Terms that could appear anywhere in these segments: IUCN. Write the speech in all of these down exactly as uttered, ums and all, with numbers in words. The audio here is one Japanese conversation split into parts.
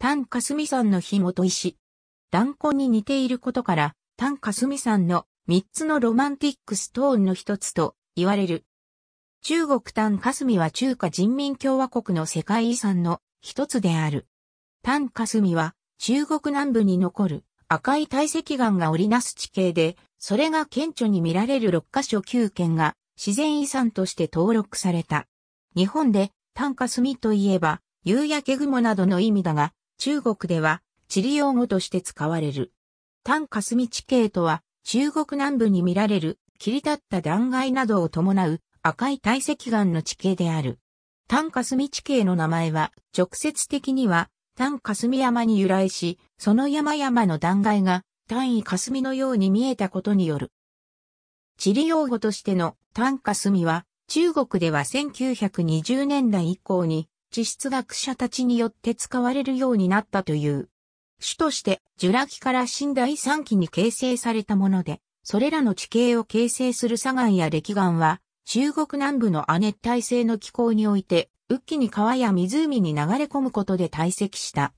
檀家澄さんの火元石。弾痕に似ていることから、檀家澄さんのみっつのロマンティックストーンの一つと言われる。中国檀家澄は中華人民共和国の世界遺産の一つである。檀家澄は中国南部に残る赤い堆積岩が織りなす地形で、それが顕著に見られるろっかしょきゅうけんが自然遺産として登録された。日本で檀家澄といえば夕焼け雲などの意味だが、中国では地理用語として使われる。檀家澄地形とは中国南部に見られる切り立った断崖などを伴う赤い堆積岩の地形である。檀家澄地形の名前は直接的には檀家澄山に由来し、その山々の断崖が単位霞のように見えたことによる。地理用語としての檀家澄は中国ではせんきゅうひゃくにじゅうねんだい以降に地質学者たちによって使われるようになったという。主としてジュラ紀から新第三紀に形成されたもので、それらの地形を形成する砂岩や礫岩は中国南部の亜熱帯性の気候において、雨季に川や湖に流れ込むことで堆積した。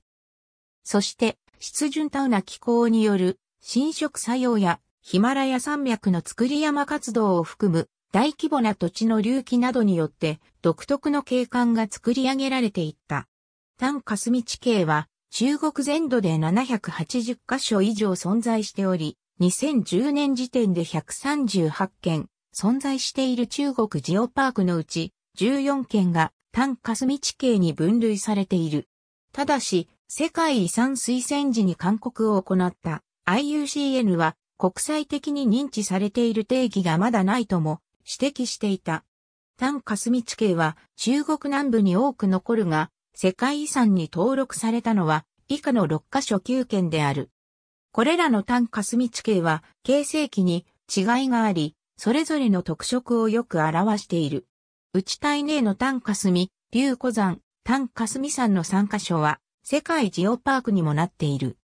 そして、湿潤多雨な気候による侵食作用やヒマラヤ山脈の造り山活動を含む大規模な土地の隆起などによって独特の景観が作り上げられていった。檀家澄地形は中国全土でななひゃくはちじゅっかしょ以上存在しており、にせんじゅうねん時点でひゃくさんじゅうはちけん存在している中国ジオパークのうちじゅうよんけんが檀家澄地形に分類されている。ただし、世界遺産推薦時に勧告を行った アイユーシーエヌ は国際的に認知されている定義がまだないとも指摘していた。檀家澄地形は中国南部に多く残るが、世界遺産に登録されたのは以下のろっかしょきゅうけんである。これらの檀家澄地形は形成期に違いがあり、それぞれの特色をよく表している。内胎内の檀家澄、龍虎山、檀家澄山のさんかしょは世界ジオパークにもなっている。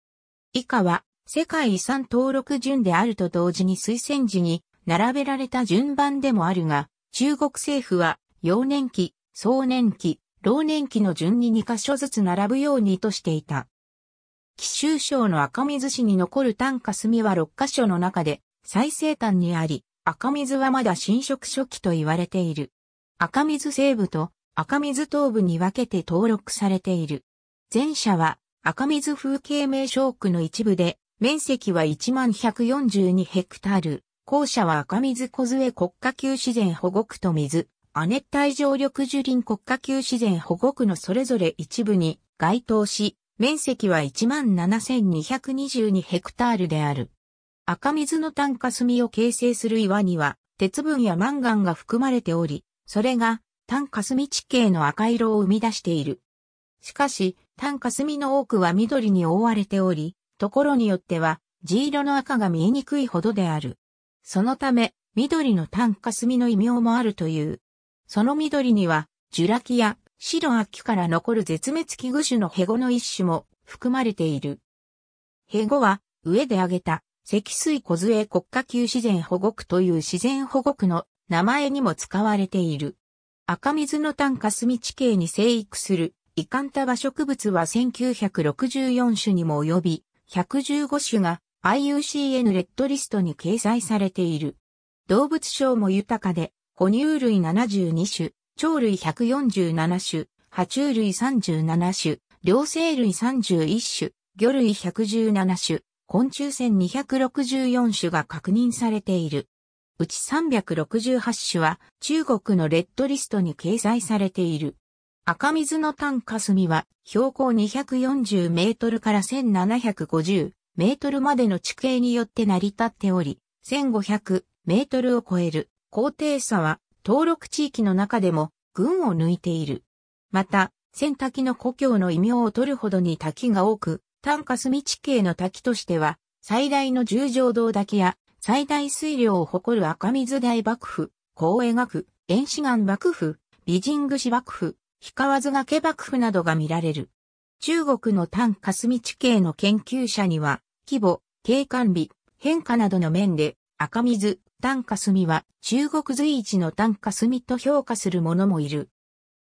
以下は世界遺産登録順であると同時に推薦時に並べられた順番でもあるが、中国政府は幼年期、壮年期、老年期の順ににかしょずつ並ぶようにとしていた。貴州省の赤水市に残る檀家澄はろっかしょの中で最西端にあり、赤水はまだ浸食初期と言われている。赤水西部と赤水東部に分けて登録されている。前者は赤水風景名勝区の一部で面積はいちまんひゃくよんじゅうにヘクタール。後者は赤水梢国家級自然保護区と水。亜熱帯常緑樹林国家級自然保護区のそれぞれ一部に該当し、面積はいいちまんななせんにひゃくにじゅうにヘクタールである。赤水の檀家澄を形成する岩には、鉄分やマンガンが含まれており、それが檀家澄地形の赤色を生み出している。しかし、檀家澄の多くは緑に覆われており、ところによっては、地色の赤が見えにくいほどである。そのため、緑の檀家澄の異名もあるという。その緑には、ジュラ紀や白亜紀から残る絶滅危惧種のヘゴの一種も含まれている。ヘゴは、上で挙げた、赤水梢国家級自然保護区という自然保護区の名前にも使われている。赤水の檀家澄地形に生育するイカンタバ植物はせんきゅうひゃくろくじゅうよんしゅにも及び、ひゃくじゅうごしゅが アイユーシーエヌ レッドリストに掲載されている。動物省も豊かで、哺乳類ななじゅうにしゅ、鳥類ひゃくよんじゅうななしゅ、爬虫類さんじゅうななしゅ、両生類さんじゅういっしゅ、魚類ひゃくじゅうななしゅ、昆虫せんにひゃくろくじゅうよんしゅが確認されている。うちさんびゃくろくじゅうはちしゅは中国のレッドリストに掲載されている。赤水の檀家澄は標高にひゃくよんじゅうメートルからせんななひゃくごじゅうメートルまでの地形によって成り立っており、せんごひゃくメートルを超える高低差は登録地域の中でも群を抜いている。また、千滝の故郷の異名を取るほどに滝が多く、檀家澄地形の滝としては、最大の十条洞滝や最大水量を誇る赤水大瀑布、光栄岳、遠志岩瀑布、美人串瀑布、氷川津崖瀑布などが見られる。中国の檀家澄地形の研究者には、規模、景観美、変化などの面で、赤水、檀家澄は中国随一の檀家澄と評価する者もいる。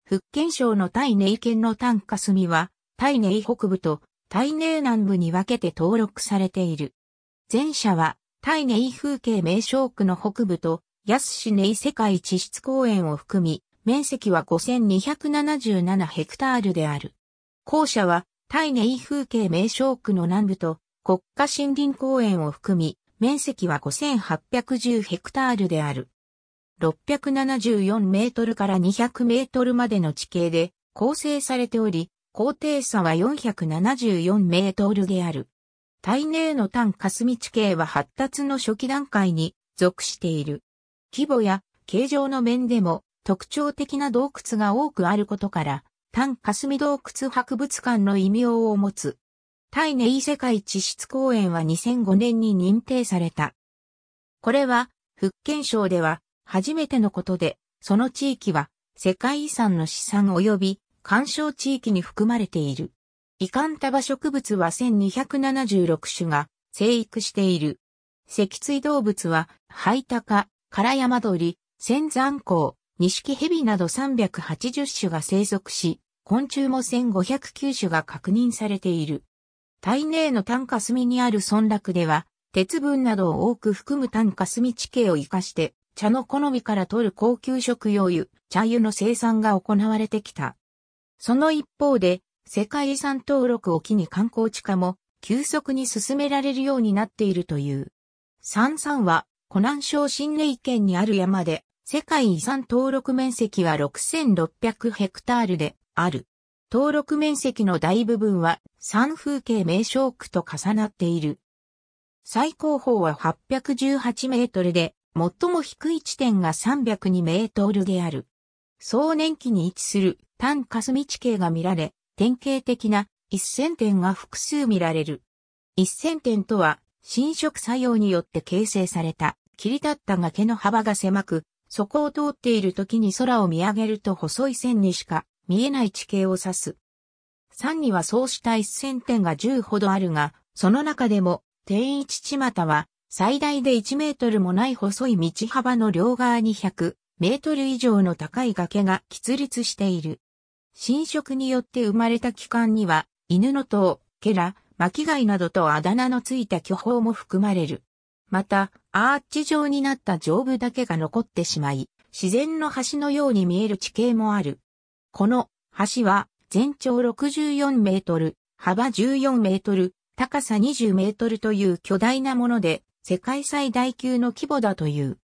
福建省の泰寧県の檀家澄はタイネイ北部とタイネイ南部に分けて登録されている。前者はタイネイ風景名勝区の北部とヤスシネイ世界地質公園を含み、面積はごせんにひゃくななじゅうななヘクタールである。後者はタイネイ風景名勝区の南部と国家森林公園を含み、面積はごせんはっぴゃくじゅうヘクタールである。ろっぴゃくななじゅうよんメートルからにひゃくメートルまでの地形で構成されており、高低差はよんひゃくななじゅうよんメートルである。タイネイの丹霞地形は発達の初期段階に属している。規模や形状の面でも特徴的な洞窟が多くあることから、丹霞洞窟博物館の異名を持つ。タイネイ世界地質公園はにせんごねんに認定された。これは、福建省では初めてのことで、その地域は世界遺産の資産及び鑑賞地域に含まれている。移管束植物はせんにひゃくななじゅうろく種が生育している。脊椎動物は、ハイタカ、カラヤマドリ、センザンコウ、ニシキヘビなどさんびゃくはちじゅう種が生息し、昆虫もせんごひゃくきゅう種が確認されている。タイネイの丹霞にある村落では、鉄分などを多く含む丹霞地形を活かして、茶の好みから取る高級食用油、茶油の生産が行われてきた。その一方で、世界遺産登録を機に観光地化も、急速に進められるようになっているという。サンサンは、湖南省新寧県にある山で、世界遺産登録面積はろくせんろっぴゃくヘクタールである。登録面積の大部分は山風景名勝区と重なっている。最高峰ははっぴゃくじゅうはちメートルで、最も低い地点がさんびゃくにメートルである。壮年期に位置する丹霞地形が見られ、典型的なせんてんが複数見られる。せんてんとは、侵食作用によって形成された、切り立った崖の幅が狭く、そこを通っている時に空を見上げると細い線にしか、見えない地形を指す。山にはそうしたせんてんがじゅうほどあるが、その中でも、天一巷は、最大でいちメートルもない細い道幅の両側にひゃくメートル以上の高い崖が喫立している。侵食によって生まれた器官には、犬の頭、ケラ、巻貝などとあだ名のついた巨峰も含まれる。また、アーチ状になった上部だけが残ってしまい、自然の橋のように見える地形もある。この橋は全長ろくじゅうよんメートル、幅じゅうよんメートル、高さにじゅうメートルという巨大なもので世界最大級の規模だという。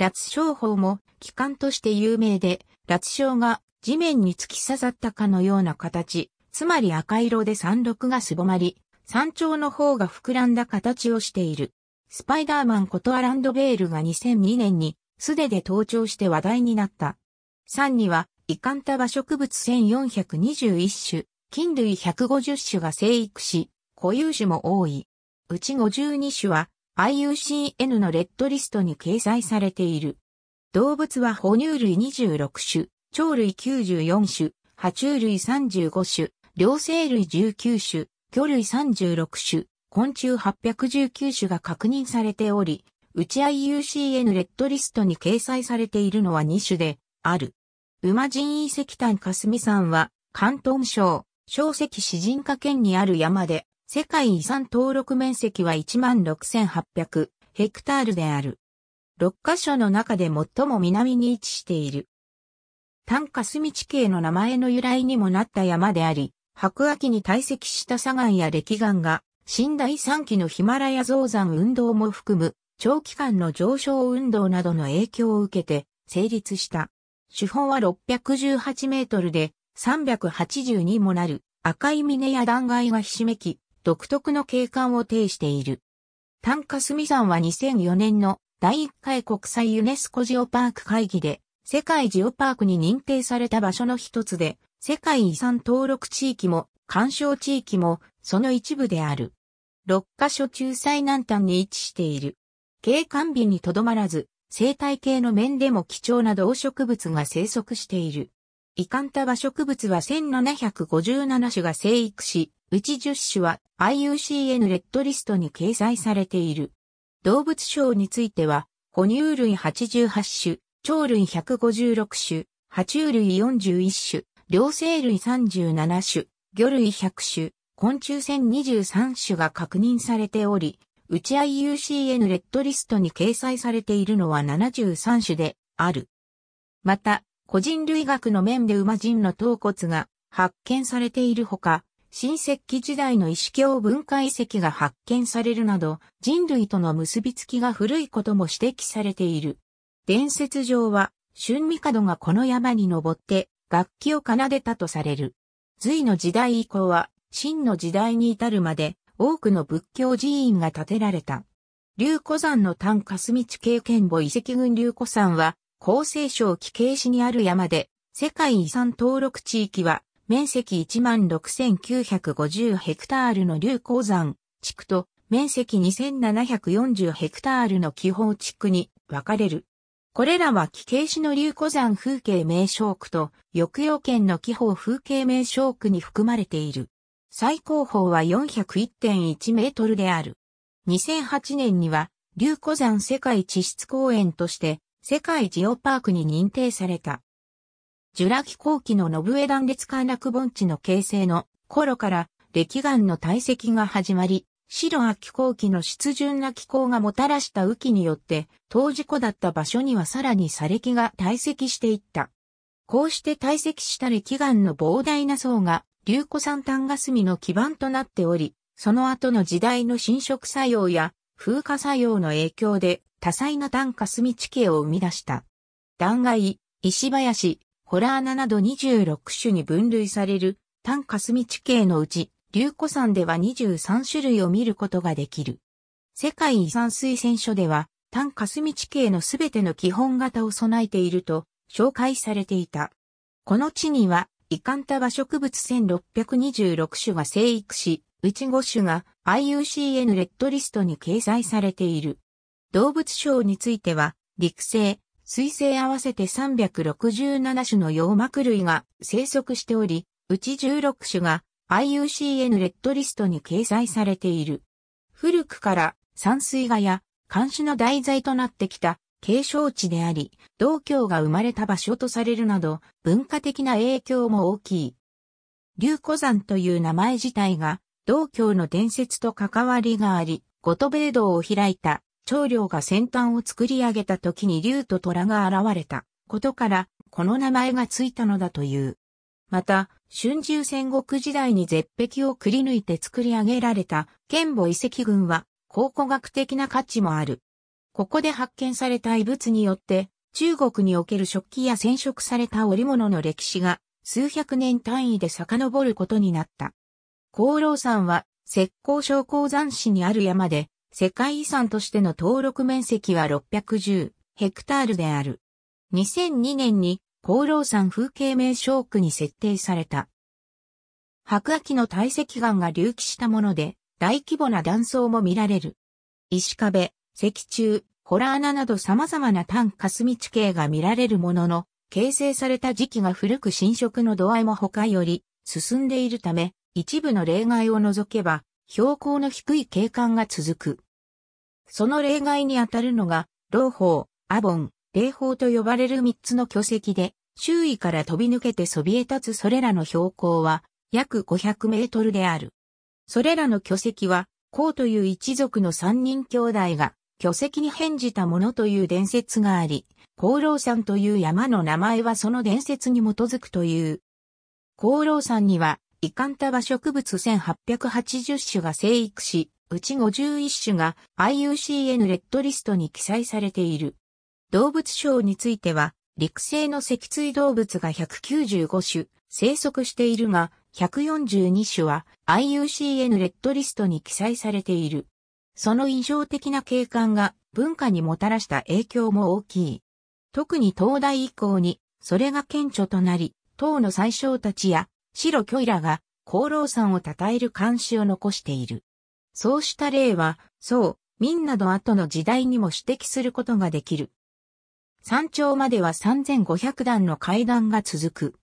辣椒峰も奇観として有名で、辣椒が地面に突き刺さったかのような形、つまり赤色で山麓がすぼまり、山頂の方が膨らんだ形をしている。スパイダーマンことアラン・ドベイルがにせんにねんに素手で登頂して話題になった。山には移管束植物せんよんひゃくにじゅういっ種、菌類ひゃくごじゅう種が生育し、固有種も多い。うちごじゅうに種は アイユーシーエヌ のレッドリストに掲載されている。動物は哺乳類にじゅうろく種、鳥類きゅうじゅうよん種、爬虫類さんじゅうご種、両生類じゅうきゅう種、魚類さんじゅうろく種、昆虫はっぴゃくじゅうきゅう種が確認されており、うち アイユーシーエヌ レッドリストに掲載されているのはに種である。馬人遺跡丹霞山は、広東省、小石市人家県にある山で、世界遺産登録面積は いちまんろくせんはっぴゃくヘクタールである。ろっかしょの中で最も南に位置している。丹霞地形の名前の由来にもなった山であり、白亜紀に堆積した砂岩や礫岩が、新第三期のヒマラヤ造山運動も含む、長期間の上昇運動などの影響を受けて、成立した。主峰はろっぴゃくじゅうはちメートルでさんびゃくはちじゅうにもなる赤い峰や断崖がひしめき、独特の景観を呈している。丹霞山はにせんよねんのだいいっかい国際ユネスコジオパーク会議で世界ジオパークに認定された場所の一つで、世界遺産登録地域も鑑賞地域もその一部である。ろっかしょ中最南端に位置している。景観美にとどまらず、生態系の面でも貴重な動植物が生息している。移管束植物はせんななひゃくごじゅうなな種が生育し、うちじゅっ種は アイユーシーエヌ レッドリストに掲載されている。動物省については、哺乳類はちじゅうはち種、鳥類ひゃくごじゅうろく種、爬虫類よんじゅういっ種、両生類さんじゅうなな種、魚類ひゃく種、昆虫せんにじゅうさん種が確認されており、うち アイユーシーエヌ レッドリストに掲載されているのはななじゅうさん種である。また、個人類学の面で馬人の頭骨が発見されているほか、新石器時代の石鏡文化遺跡が発見されるなど、人類との結びつきが古いことも指摘されている。伝説上は、春帝がこの山に登って楽器を奏でたとされる。隋の時代以降は、秦の時代に至るまで、多くの仏教寺院が建てられた。龍虎山の丹霞地形賢母遺跡群龍虎山は、江西省貴慶市にある山で、世界遺産登録地域は、面積 いちまんろくせんきゅうひゃくごじゅう ヘクタールの龍虎山地区と、面積 にせんななひゃくよんじゅう ヘクタールの貴宝地区に分かれる。これらは貴慶市の龍虎山風景名勝区と、抑揚県の貴宝風景名勝区に含まれている。最高峰は よんひゃくいってんいち メートルである。にせんはちねんには、龍虎山世界地質公園として、世界ジオパークに認定された。ジュラ紀後期の信枝断裂陥落盆地の形成の頃から、礫岩の堆積が始まり、白亜紀後期の湿潤な気候がもたらした雨季によって、当時湖だった場所にはさらに砂礫が堆積していった。こうして堆積した礫岩の膨大な層が、龍虎山丹霞の基盤となっており、その後の時代の侵食作用や風化作用の影響で多彩な丹霞地形を生み出した。断崖、石林、洞穴などにじゅうろく種に分類される丹霞地形のうち、龍虎山ではにじゅうさん種類を見ることができる。世界遺産推薦書では、丹霞地形のすべての基本型を備えていると紹介されていた。この地には、イカンタバ植物せんろっぴゃくにじゅうろく種が生育し、うちご種が アイユーシーエヌ レッドリストに掲載されている。動物賞については、陸生、水生合わせてさんびゃくろくじゅうなな種の葉膜類が生息しており、うちじゅうろく種が アイユーシーエヌ レッドリストに掲載されている。古くから山水画や漢詩の題材となってきた。景勝地であり、道教が生まれた場所とされるなど、文化的な影響も大きい。龍虎山という名前自体が、道教の伝説と関わりがあり、五斗米道を開いた、長領が先端を作り上げた時に龍と虎が現れたことから、この名前がついたのだという。また、春秋戦国時代に絶壁をくり抜いて作り上げられた、賢母遺跡群は、考古学的な価値もある。ここで発見された遺物によって、中国における食器や染色された織物の歴史が数百年単位で遡ることになった。黄老山は、浙江省黄山市にある山で、世界遺産としての登録面積はろっぴゃくじゅうヘクタールである。にせんにねんに黄老山風景名勝区に設定された。白亜紀の堆積岩が隆起したもので、大規模な断層も見られる。石壁。石柱、洞穴など様々な丹霞地形が見られるものの、形成された時期が古く侵食の度合いも他より進んでいるため、一部の例外を除けば、標高の低い景観が続く。その例外にあたるのが、老峰、阿盆、霊峰と呼ばれる三つの巨石で、周囲から飛び抜けてそびえ立つそれらの標高は、約ごひゃくメートルである。それらの巨石は、孔という一族の三人兄弟が、巨石に変じたものという伝説があり、黄老山という山の名前はその伝説に基づくという。黄老山には、イカンタバ植物せんはっぴゃくはちじゅう種が生育し、うちごじゅういち種が アイユーシーエヌ レッドリストに記載されている。動物賞については、陸生の脊椎動物がひゃくきゅうじゅうご種生息しているが、ひゃくよんじゅうに種は アイユーシーエヌ レッドリストに記載されている。その印象的な景観が文化にもたらした影響も大きい。特に唐代以降にそれが顕著となり、唐の宰相たちや白居らが黄老山を称える漢詩を残している。そうした例は、宋、明など後の時代にも指摘することができる。山頂まではさんぜんごひゃく段の階段が続く。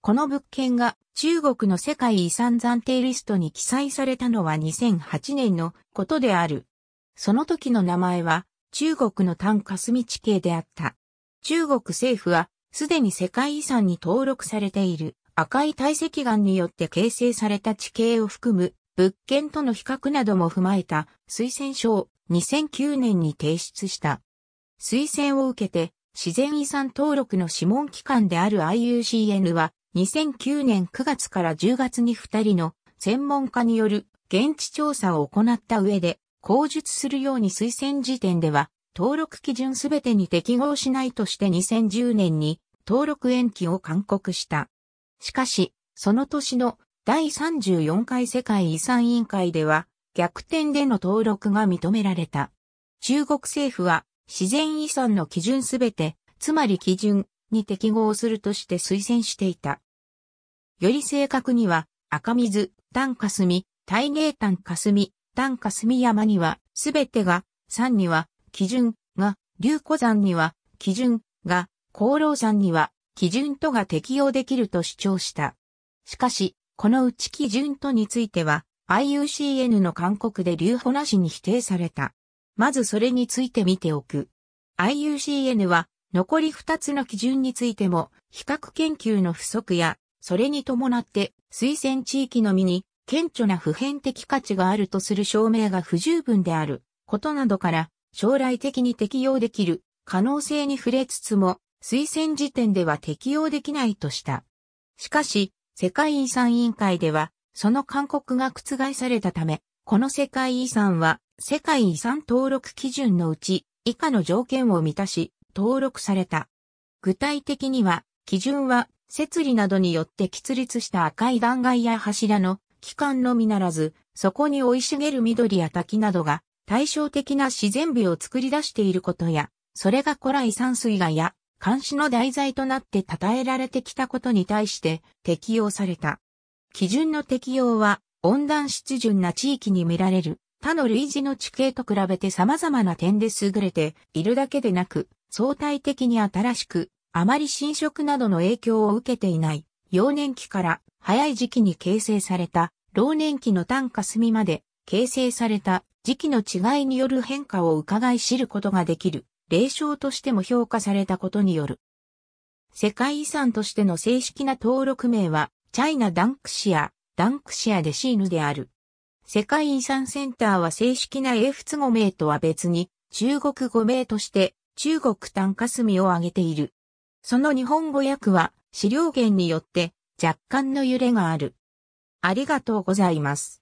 この物件が中国の世界遺産暫定リストに記載されたのはにせんはちねんのことである。その時の名前は中国の丹霞地形であった。中国政府はすでに世界遺産に登録されている赤い堆積岩によって形成された地形を含む物件との比較なども踏まえた推薦書をにせんきゅうねんに提出した。推薦を受けて自然遺産登録の諮問機関である アイユーシーエヌ はにせんきゅうねんくがつからじゅうがつにふたりの専門家による現地調査を行った上で口述するように推薦時点では登録基準すべてに適合しないとしてにせんじゅうねんに登録延期を勧告した。しかし、その年のだいさんじゅうよんかい世界遺産委員会では逆転での登録が認められた。中国政府は自然遺産の基準すべて、つまり基準に適合するとして推薦していた。より正確には赤水、丹霞、大嶺丹霞、丹霞山にはすべてが、山には基準が、龍虎山には基準が、黄老山には基準とが適用できると主張した。しかし、このうち基準とについては アイユーシーエヌ の勧告で留保なしに否定された。まずそれについて見ておく。アイユーシーエヌ は残りふたつの基準についても比較研究の不足やそれに伴って推薦地域のみに顕著な普遍的価値があるとする証明が不十分であることなどから将来的に適用できる可能性に触れつつも推薦時点では適用できないとした。しかし世界遺産委員会ではその勧告が覆されたためこの世界遺産は世界遺産登録基準のうち以下の条件を満たし登録された。具体的には基準は設理などによって喫立した赤い断崖や柱の基幹のみならずそこに生い茂る緑や滝などが対照的な自然美を作り出していることやそれが古来山水画や監視の題材となって称えられてきたことに対して適用された。基準の適用は温暖湿潤な地域に見られる他の類似の地形と比べて様々な点で優れているだけでなく相対的に新しくあまり侵食などの影響を受けていない幼年期から早い時期に形成された老年期の丹霞まで形成された時期の違いによる変化を伺い知ることができる。例証としても評価されたことによる。世界遺産としての正式な登録名は、チャイナダンクシア、ダンクシアでシーヌである。世界遺産センターは正式な英仏語名とは別に、中国語名として、中国丹霞を挙げている。その日本語訳は、資料源によって、若干の揺れがある。ありがとうございます。